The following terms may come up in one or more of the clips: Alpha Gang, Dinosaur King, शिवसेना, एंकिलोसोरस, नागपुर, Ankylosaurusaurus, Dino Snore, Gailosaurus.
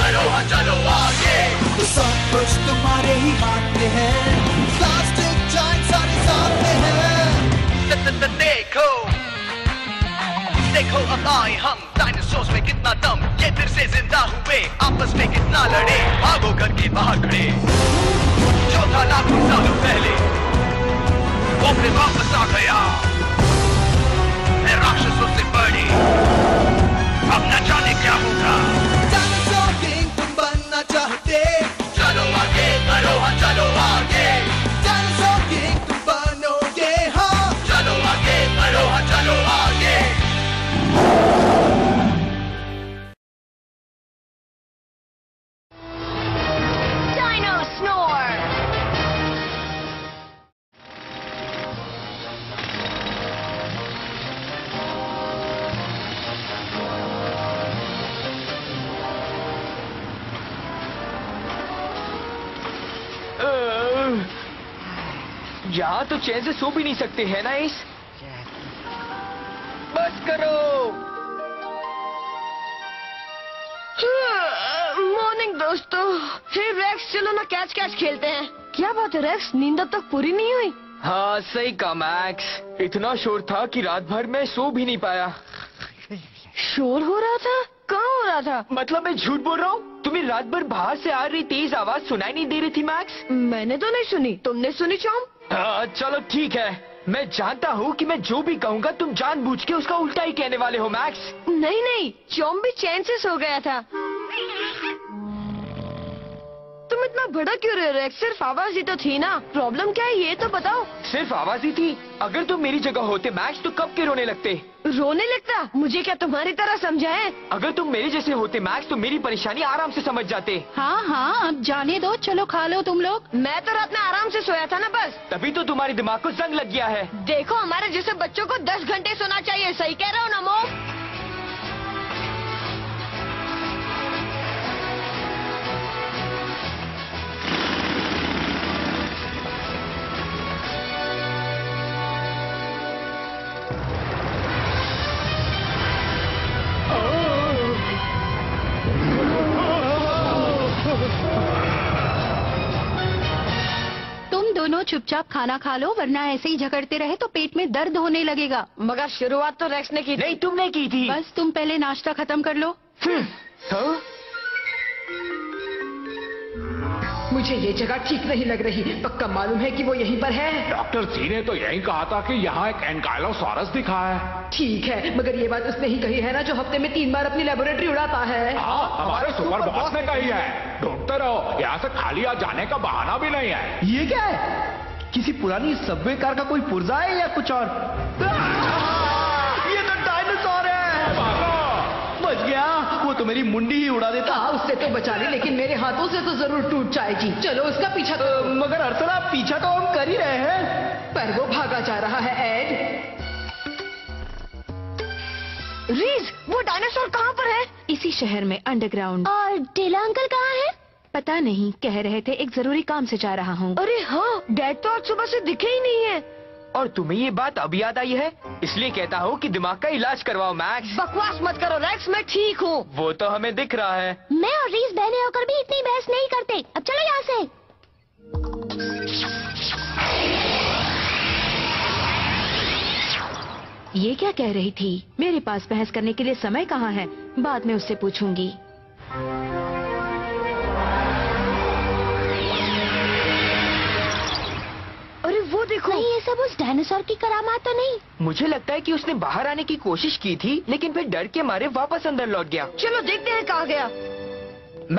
तो सब कुछ तुम्हारे ही मांगते हैं, प्लास्टिक जाइंट सारे सामने हैं। देखो देखो अब आए हम डायनासोर्स में कितना दम, ये फिर से जिंदा हुए, आपस में कितना लड़े, भागो घर के बाहर खड़े। 14 लाख सालों पहले वो फिर वापस आ गया, राक्षसों से बड़ी। अब न जाने क्या होगा। डायनासोर किंग तुम बनना चाहते, चलो आगे करो, हाँ चलो आगे। डायनासोर किंग तुम बनोगे, हाँ चलो आगे करो, हाँ चलो आगे। Dino snore. यहाँ तो चैन से सो भी नहीं सकते है ना। इस बस करो। मॉर्निंग दोस्तों। फिर रेक्स चलो ना कैच कैच खेलते हैं। क्या बात है रेक्स, नींद अब तक पूरी नहीं हुई? हाँ सही कहा मैक्स, इतना शोर था कि रात भर मैं सो भी नहीं पाया। शोर हो रहा था? कहाँ हो रहा था? मतलब मैं झूठ बोल रहा हूँ? तुम्हें रात भर बाहर से आ रही तेज आवाज सुनाई नहीं दे रही थी मैक्स? मैंने तो नहीं सुनी, तुमने सुनी चौम? चलो ठीक है, मैं जानता हूँ कि मैं जो भी कहूँगा तुम जानबूझ के उसका उल्टा ही कहने वाले हो मैक्स। नहीं नहीं, चौम भी चैन से सो गया था। तुम इतना बड़ा क्यों रहे हो? सिर्फ आवाज ही तो थी ना, प्रॉब्लम क्या है ये तो बताओ। सिर्फ आवाज ही थी? अगर तुम मेरी जगह होते मैक्स तो कब के रोने लगते। रोने लगता? मुझे क्या तुम्हारी तरह समझा है? अगर तुम मेरे जैसे होते मैक्स तो मेरी परेशानी आराम से समझ जाते। हाँ हाँ अब जाने दो, चलो खा लो तुम लोग। मैं तो रात में आराम से सोया था ना बस। तभी तो तुम्हारे दिमाग को जंग लग गया है। देखो हमारे जैसे बच्चों को 10 घंटे सोना चाहिए, सही कह रहे हो ना मो? चुपचाप खाना खा लो वरना ऐसे ही झगड़ते रहे तो पेट में दर्द होने लगेगा। मगर शुरुआत तो रेक्स ने की थी। नहीं तुमने की थी। बस तुम पहले नाश्ता खत्म कर लो। मुझे ये जगह ठीक नहीं लग रही, पक्का मालूम है कि वो यहीं पर है। डॉक्टर जी ने तो यही कहा था कि यहाँ एक एंकाइलोसॉरस दिखा है। ठीक है मगर ये बात उसने ही कही है ना जो हफ्ते में 3 बार अपनी लेबोरेटरी उड़ाता है। हाँ हमारे सुपर बॉस ने कही है। ढूंढते रहो, यहाँ से खाली आ जाने का बहाना भी नहीं है। ये क्या है? किसी पुरानी सब्वे कार का कोई पुर्जा है या कुछ और? ये तो डायनासोर है। बच गया, वो तो मेरी मुंडी ही उड़ा देता। उससे तो बचा ले, लेकिन मेरे हाथों से तो जरूर टूट जाएगी। चलो उसका पीछा तो। मगर अर्चना पीछा तो हम कर ही रहे हैं। पर वो भागा जा रहा है। एड रीज, वो डायनासोर कहाँ पर है? इसी शहर में अंडरग्राउंड। और डेला अंकल कहाँ है? पता नहीं, कह रहे थे एक जरूरी काम से जा रहा हूँ। अरे हाँ डैड तो आज सुबह से दिखे ही नहीं है। और तुम्हें ये बात अब याद आई है? इसलिए कहता हूँ कि दिमाग का इलाज करवाओ मैक्स। बकवास मत करो रेक्स, मैं ठीक हूँ। वो तो हमें दिख रहा है। मैं और रीस बहने होकर भी इतनी बहस नहीं करते। अब चलो यहाँ से। ये क्या कह रही थी? मेरे पास बहस करने के लिए समय कहाँ है, बाद में उससे पूछूंगी। अरे वो देखो। नहीं ये सब उस डायनासोर की करामात तो नहीं। मुझे लगता है कि उसने बाहर आने की कोशिश की थी लेकिन फिर डर के मारे वापस अंदर लौट गया। चलो देखते हैं कहाँ गया।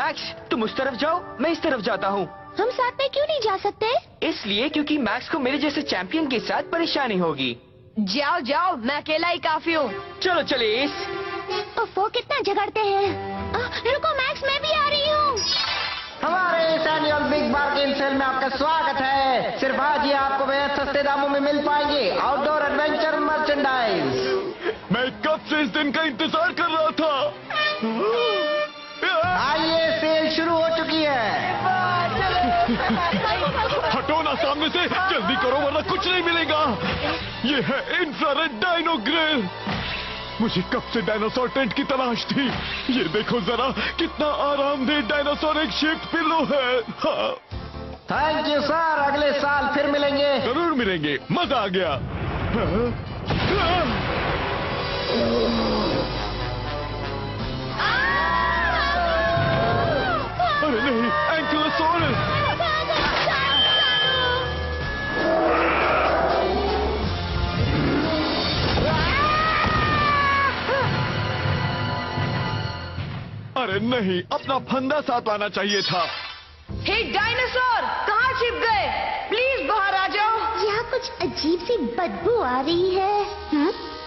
मैक्स तुम उस तरफ जाओ, मैं इस तरफ जाता हूँ। हम साथ में क्यों नहीं जा सकते? इसलिए क्योंकि मैक्स को मेरे जैसे चैंपियन के साथ परेशानी होगी। जाओ जाओ, मैं अकेला ही काफी हूँ। चलो चले। वो कितना झगड़ते हैं। रुको मैक्स, मैं भी आ रही हूँ। हमारे इस एनुअल बिग बार्गेन सेल में आपका स्वागत है। सिर्फ आज ही आपको बेहद सस्ते दामों में मिल पाएंगे आउटडोर एडवेंचर मर्चेंडाइज। मैं कब से इस दिन का इंतजार कर रहा था। आइए सेल शुरू हो चुकी है। हटो ना सामने से, जल्दी करो वरना कुछ नहीं मिलेगा। ये है इंफ्रारेड डायनो ग्रिल। मुझे कब से डायनासोर टेंट की तलाश थी। ये देखो जरा कितना आरामदेह डायनासोर एक शेप पिलो है। थैंक यू सर, अगले साल फिर मिलेंगे। जरूर मिलेंगे, मजा आ गया। अरे नहीं, एंकिलोसोरस। अरे नहीं, अपना फंदा साथ लाना चाहिए था। हे डायनासोर, कहाँ छिप गए? प्लीज बाहर आ जाओ। यहाँ कुछ अजीब सी बदबू आ रही है।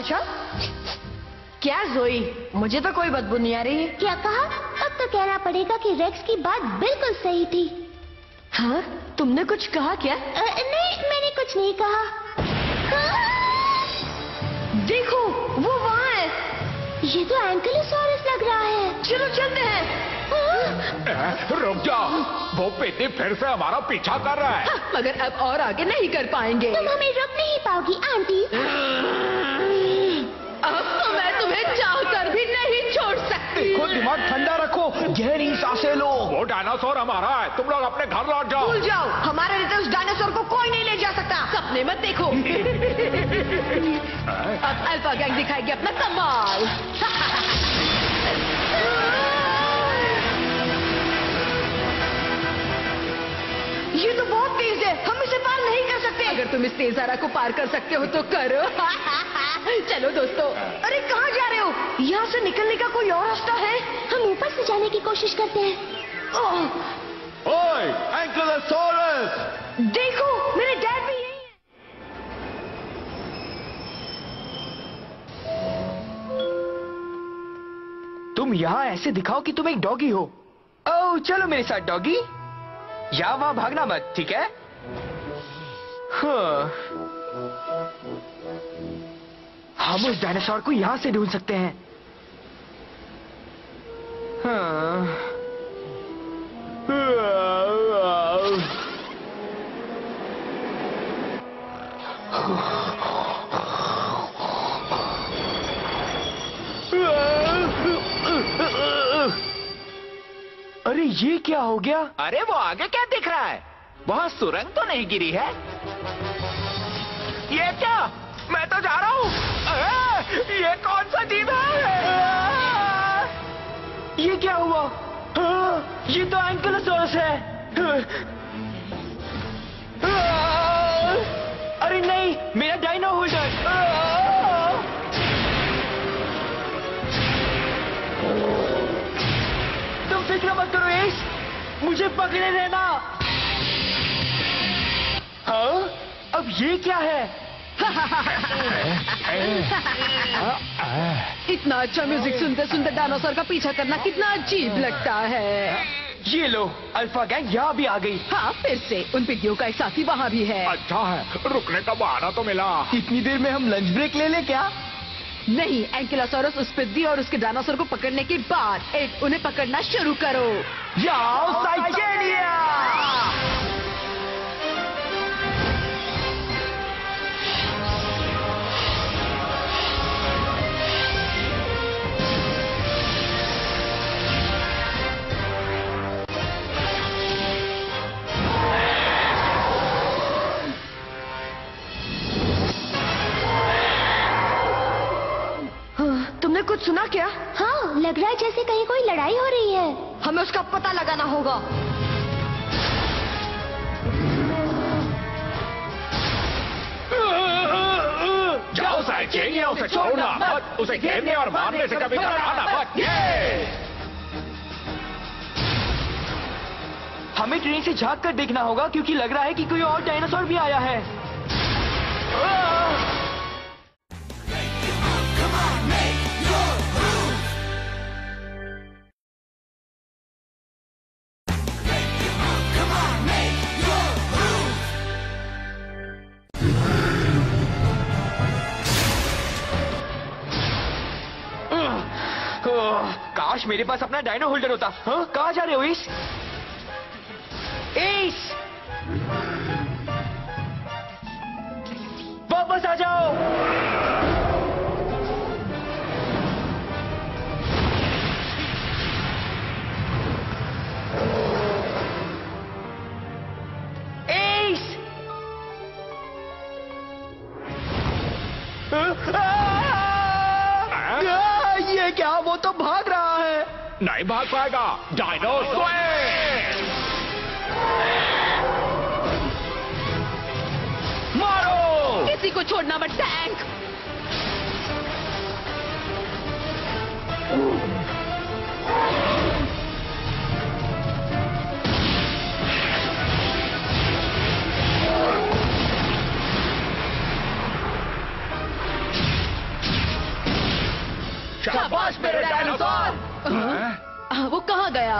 अच्छा, क्या जोई? मुझे तो कोई बदबू नहीं आ रही। क्या कहा? अब तो कहना पड़ेगा कि रेक्स की बात बिल्कुल सही थी। हाँ, तुमने कुछ कहा क्या? नहीं, मैंने कुछ नहीं कहा। देखो, वो वहाँ है। ये तो एंकिलोसोरस लग रहा है। चलो चलते हैं। रुक जाओ, वो पेटी फिर से हमारा पीछा कर रहा है। हाँ, मगर अब और आगे नहीं कर पाएंगे। तुम हमें रोक नहीं पाओगी आंटी। अब तो मैं तुम्हें चाहकर भी नहीं छोड़ सकती। खुद दिमाग ठंडा रखो, गहरी सांसें लो। वो डायनासोर हमारा है, तुम लोग अपने घर लौट जाओ। भूल जाओ, हमारे रिटर्न उस डायनासोर को कोई नहीं ले जा सकता। सपने मत देखो। अब अल्फा गैंग दिखाएगी अपना कमाल। ये तो बहुत तेज है, हम इसे पार नहीं कर सकते। अगर तुम इस तेज धारा को पार कर सकते हो तो करो। चलो दोस्तों। अरे कहाँ जा रहे हो? यहाँ से निकलने का कोई और रास्ता है? हम ऊपर से जाने की कोशिश करते हैं। ओए, एंकिलोसोरस! देखो, मेरे डैड भी यही है। तुम यहाँ ऐसे दिखाओ कि तुम एक डॉगी हो। ओह, चलो मेरे साथ डॉगी। या वहाँ भागना मत, ठीक है? हाँ। हम उस डायनासोर को यहाँ से ढूंढ सकते हैं। हाँ। अरे ये क्या हो गया? अरे वो आगे क्या दिख रहा है? वहाँ सुरंग तो नहीं गिरी है? ये क्या? मैं तो जा रहा हूँ। ये कौन सा जीव है? ये क्या हुआ? ये तो एंकिलोसोरस है। अरे नहीं, मेरा डायनो होल्डर। मत करो एश, मुझे पकड़े रहना। हाँ, अब ये क्या है? इतना अच्छा म्यूजिक सुनते सुनते डायनासोर का पीछा करना कितना अजीब लगता है। ये लो, अल्फा गैंग यहाँ भी आ गई। हाँ, फिर से उन पिग्गियों का एक साथी वहाँ भी है। अच्छा है, रुकने का बहाना तो मिला। इतनी देर में हम लंच ब्रेक ले लें क्या? नहीं, एंकिलोसोरस उस पिद्दी और उसके डायनासोर को पकड़ने के बाद एक उन्हें पकड़ना शुरू करो। जाओ साइकेडिया। तुमने कुछ सुना क्या? हाँ, लग रहा है जैसे कहीं कोई लड़ाई हो रही है। हमें उसका पता लगाना होगा। जाओ साइकेडिया, उसे छोड़ना मत, उसे घेरने और मारने से कभी घबराना मत। हमें ट्रेन से झांक कर देखना होगा, क्योंकि लग रहा है कि कोई और डायनासोर भी आया है। काश मेरे पास अपना डायनो होल्डर होता। हाँ? कहाँ जा रहे हो ईश? ईश! वापस आ जाओ। मुझे क्या, वो तो भाग रहा है। नहीं भाग पाएगा। डायनोसॉर मारो, किसी को छोड़ना मत। टैंक शाबाश मेरे डायनोसॉर। वो कहाँ गया?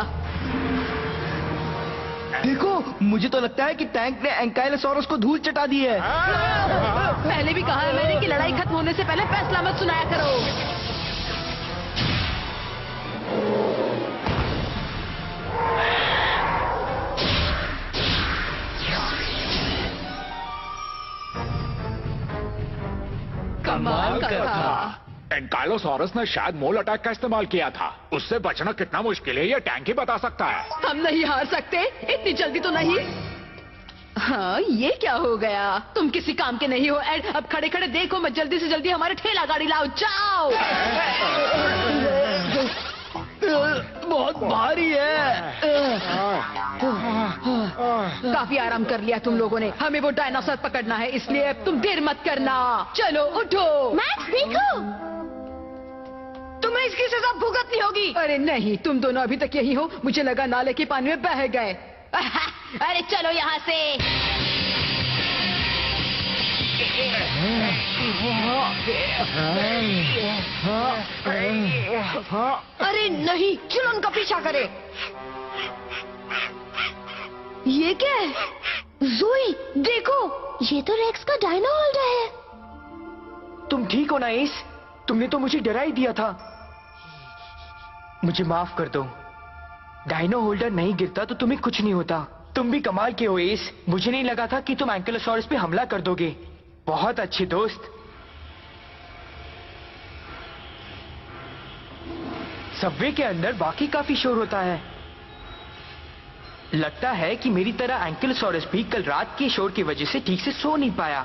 देखो, मुझे तो लगता है कि टैंक ने एंकाइलोसॉरस को धूल चटा दी है। पहले भी कहा है मैंने कि लड़ाई खत्म होने से पहले फैसला मत सुनाया करो। कमाल का एंकाइलोसॉरस ने शायद मोल अटैक का इस्तेमाल किया था। उससे बचना कितना मुश्किल है ये टैंक ही बता सकता है। हम नहीं हार सकते, इतनी जल्दी तो नहीं। हाँ, ये क्या हो गया? तुम किसी काम के नहीं हो एड। अब खड़े खड़े देखो मत, जल्दी से जल्दी हमारे ठेला गाड़ी लाओ। जाओ, बहुत भारी है। काफी आराम कर लिया तुम लोगों ने। हमें वो डायनासोर पकड़ना है, इसलिए अब तुम देर मत करना। चलो उठो। मैक्स देखो, तुम्हें इसकी सजा भुगतनी होगी। अरे नहीं, तुम दोनों अभी तक यही हो। मुझे लगा नाले के पानी में बह गए। अरे चलो यहाँ से। अरे नहीं, चलो उनका पीछा करें। ये क्या है? ज़ोई, देखो, ये तो रेक्स का डायनो होल्डर है। तुम ठीक हो ना एस? तुमने तो मुझे डरा ही दिया था। मुझे माफ कर दो। डायनो होल्डर नहीं गिरता तो तुम्हें कुछ नहीं होता। तुम भी कमाल के हो एस। मुझे नहीं लगा था कि तुम एंकाइलोसॉरस पे हमला कर दोगे। बहुत अच्छे दोस्त। सबवे के अंदर बाकी काफी शोर होता है। लगता है कि मेरी तरह एंकाइलोसॉरस भी कल रात के शोर की वजह से ठीक से सो नहीं पाया।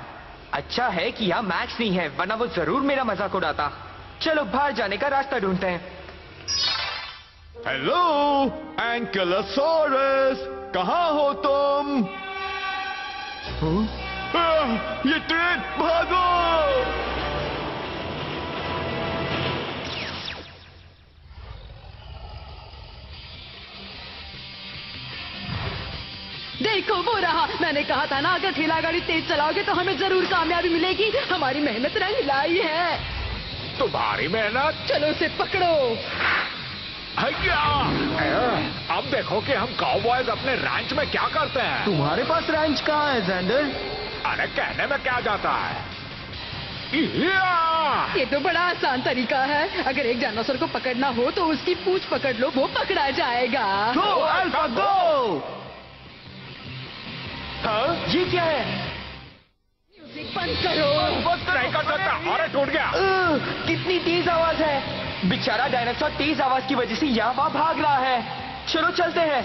अच्छा है कि यहाँ मैक्स नहीं है, वरना वो जरूर मेरा मजाक उड़ाता। चलो बाहर जाने का रास्ता ढूंढते हैं। हेलो एंकाइलोसॉरस, कहाँ हो तुम? ये ट्रेन, भागो! देखो वो रहा। मैंने कहा था ना, अगर ठेला गाड़ी तेज चलाओगे तो हमें जरूर कामयाबी मिलेगी। हमारी मेहनत रंग लाई है। तुम्हारी मेहनत? चलो उसे पकड़ो। अब देखो कि हम काउबॉयज अपने रैंच में क्या करते हैं। तुम्हारे पास रैंच कहाँ है ज़ेंडर? अरे कहने में क्या जाता है। ये तो बड़ा आसान तरीका है। अगर एक डायनासोर को पकड़ना हो तो उसकी पूंछ पकड़ लो, वो पकड़ा जाएगा। Go alpha go. ये क्या है? म्यूजिक बंद करो। नहीं कर सकता, और टूट गया। कितनी तेज आवाज है। बेचारा डायनासोर तेज आवाज की वजह से यहाँ वहाँ भाग रहा है। चलो चलते हैं।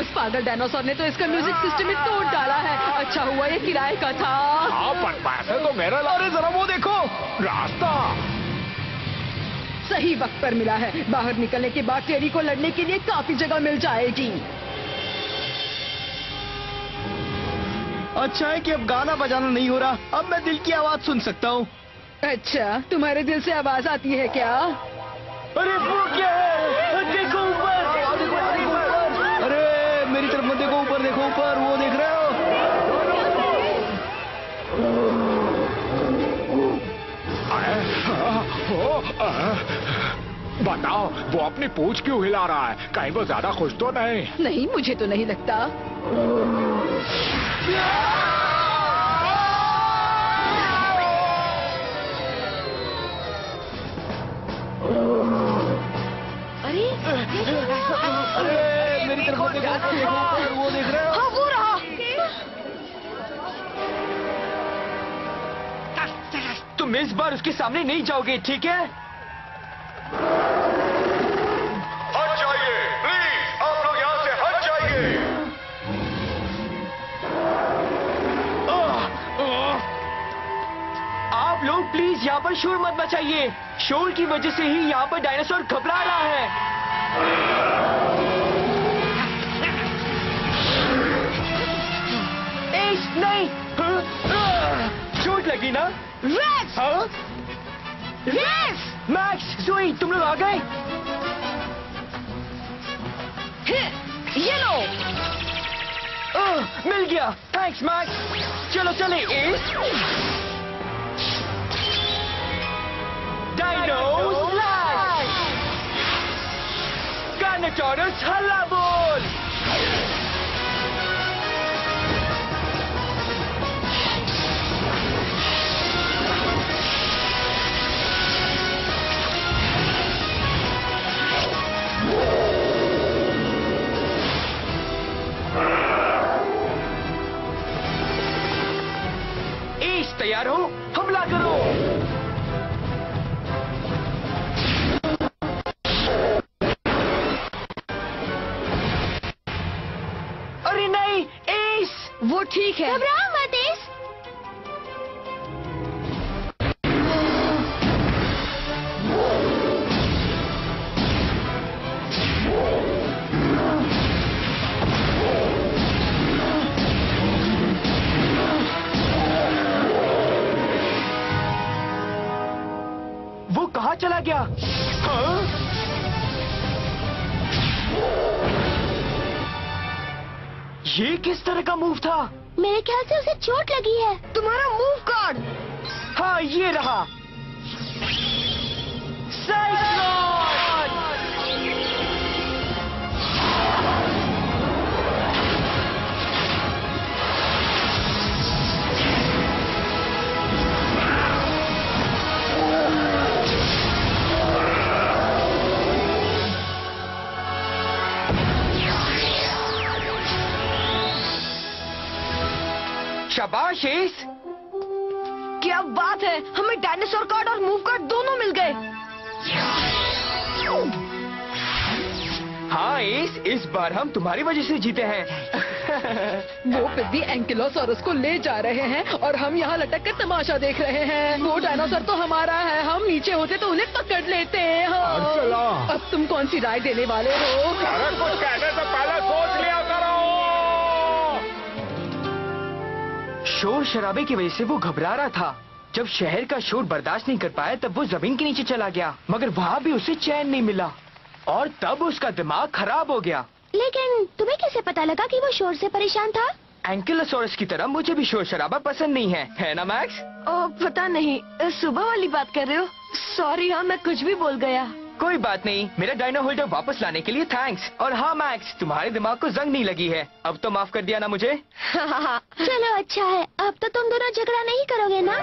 उस पागल डायनासोर ने तो इसका म्यूजिक सिस्टम ही तोड़ डाला है। अच्छा हुआ ये किराए का था। पर पैसे तो मेरा ला रहे। जरा वो देखो, रास्ता सही वक्त पर मिला है। बाहर निकलने के बाद टेरी को लड़ने के लिए काफी जगह मिल जाएगी। अच्छा है कि अब गाना बजाना नहीं हो रहा। अब मैं दिल की आवाज सुन सकता हूँ। अच्छा, तुम्हारे दिल से आवाज आती है क्या? अरे वो क्या है? देखो ऊपर, देखो ऊपर, वो देख रहे हो? बताओ, वो अपनी पूंछ क्यों हिला रहा है? कहीं वो ज्यादा खुश तो नहीं? नहीं, मुझे तो नहीं लगता। अरे मेरी तरफ से देखो, वो देख रहे हो? हाँ, वो रहा। तुम इस बार उसके सामने नहीं जाओगे, ठीक है? हट जाइए प्लीज, आप लोग यहाँ से हट जाइए। प्लीज यहाँ पर शोर मत मचाइए। शोर की वजह से ही यहाँ पर डायनासोर घबरा रहा है। नहीं, चोट लगी ना? रेक्स! हाँ? रेक्स! मैक्स, जोई, तुम लोग आ गए? ये लो। मिल गया। Thanks Max. चलो चले इस Dino's Life! Gailosaurus हल्ला बोल! एस, तैयार हो? हमला करो! वो ठीक है, घबराओ मत। वो कहाँ चला गया? हाँ? ये किस तरह का मूव था? मेरे ख्याल से उसे चोट लगी है। तुम्हारा मूव कार्ड। हाँ, ये रहा। शाबाश एस, क्या बात है, हमें डायनासोर कार्ड और मूव कार्ड दोनों मिल गए। हाँ एस, इस बार हम तुम्हारी वजह से जीते हैं। वो पिद्दी एंकिलोसॉरस को ले जा रहे हैं और हम यहाँ लटक कर तमाशा देख रहे हैं। वो डायनासोर तो हमारा है, हम नीचे होते तो उन्हें पकड़ लेते हैं। हाँ। अब तुम कौन सी राय देने वाले हो? कुछ कहने से पहले सोच लिया करो। शोर शराबे की वजह से वो घबरा रहा था। जब शहर का शोर बर्दाश्त नहीं कर पाया तब वो जमीन के नीचे चला गया, मगर वहाँ भी उसे चैन नहीं मिला और तब उसका दिमाग खराब हो गया। लेकिन तुम्हें कैसे पता लगा कि वो शोर से परेशान था? एंकिलोसॉरस की तरह मुझे भी शोर शराबा पसंद नहीं है, है ना मैक्स? पता नहीं, सुबह वाली बात कर रहे हो? सॉरी, हाँ मैं कुछ भी बोल गया। कोई बात नहीं, मेरा डायनो होल्डर वापस लाने के लिए थैंक्स। और हाँ मैक्स, तुम्हारे दिमाग को जंग नहीं लगी है, अब तो माफ कर दिया ना मुझे? चलो अच्छा है, अब तो तुम दोनों झगड़ा नहीं करोगे ना?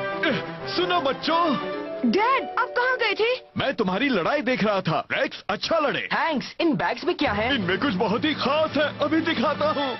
सुनो बच्चों। डैड, आप कहाँ गए थे? मैं तुम्हारी लड़ाई देख रहा था। रेक्स, अच्छा लड़े। थैंक्स। इन बैग्स में क्या है? इनमें कुछ बहुत ही खास है, अभी दिखाता हूँ।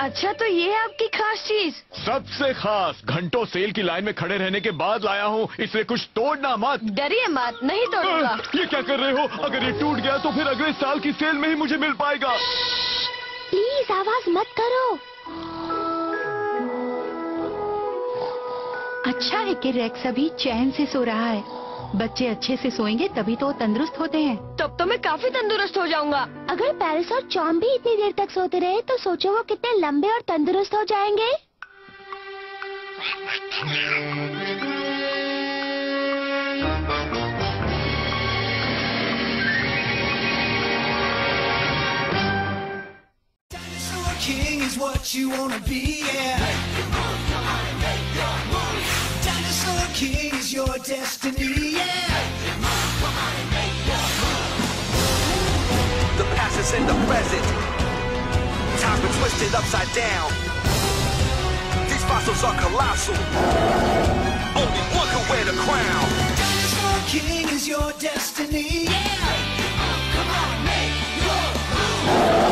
अच्छा, तो ये है आपकी खास चीज? सबसे खास। घंटों सेल की लाइन में खड़े रहने के बाद लाया हूँ, इसलिए कुछ तोड़ना मत। डरिए मत, नहीं तोड़ूंगा। ये क्या कर रहे हो? अगर ये टूट गया तो फिर अगले साल की सेल में ही मुझे मिल पाएगा। प्लीज आवाज मत करो। अच्छा है कि रेक्स अभी चैन से सो रहा है। बच्चे अच्छे से सोएंगे तभी तो तंदुरुस्त होते हैं। तब तो मैं काफी तंदुरुस्त हो जाऊंगा। अगर पैरिस और चॉम भी इतनी देर तक सोते रहे तो सोचो वो कितने लंबे और तंदुरुस्त हो जाएंगे। Dinosaur King is your destiny, yeah. Make your move, come on and make your move. The past is in the present. Time's been twisted upside down. These fossils are colossal. Only one can wear the crown. Dinosaur King is your destiny, yeah. Make your move, come on, make your move.